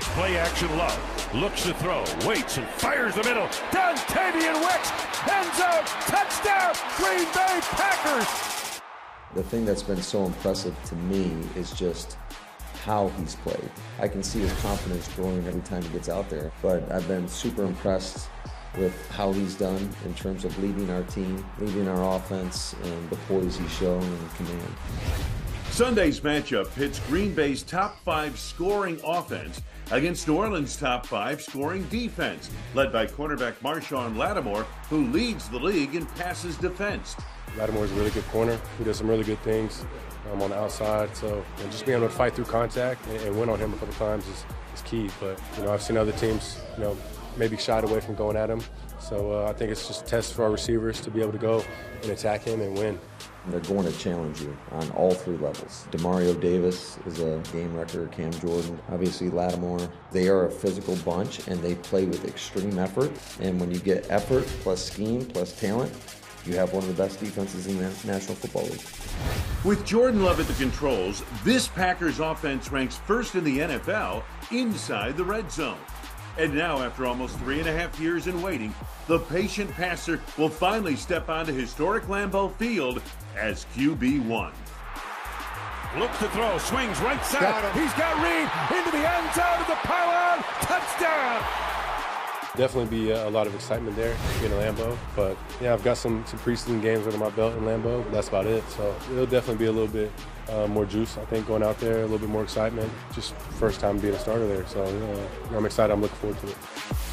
Play action Love. Looks to throw. Waits and fires the middle. Down Tavian Wicks. End zone. Touchdown. Green Bay Packers. The thing that's been so impressive to me is just how he's played. I can see his confidence growing every time he gets out there. But I've been super impressed with how he's done in terms of leading our team, leading our offense, and the poise he's shown and command. Sunday's matchup pits Green Bay's top-5 scoring offense against New Orleans' top-5 scoring defense, led by cornerback Marshawn Lattimore, who leads the league in passes defense. Lattimore's a really good corner. He does some really good things on the outside. So just being able to fight through contact and win on him a couple times is key. But I've seen other teams maybe shied away from going at him. So I think it's just a test for our receivers to be able to go and attack him and win. They're going to challenge you on all 3 levels. DeMario Davis is a game wrecker, Cam Jordan, obviously Lattimore. They are a physical bunch, and they play with extreme effort. And when you get effort plus scheme plus talent, you have one of the best defenses in the National Football League. With Jordan Love at the controls, this Packers offense ranks first in the NFL inside the red zone. And now, after almost 3.5 years in waiting, the patient passer will finally step onto historic Lambeau Field as QB1. Look to throw, swings right side. Got him. He's got Reed into the end zone of the pylon. Touchdown! Definitely be a lot of excitement there in Lambeau. But yeah, I've got some preseason games under my belt in Lambeau. That's about it. So it'll definitely be a little bit more juice, I think, going out there, a little bit more excitement. Just first time being a starter there. So I'm excited. I'm looking forward to it.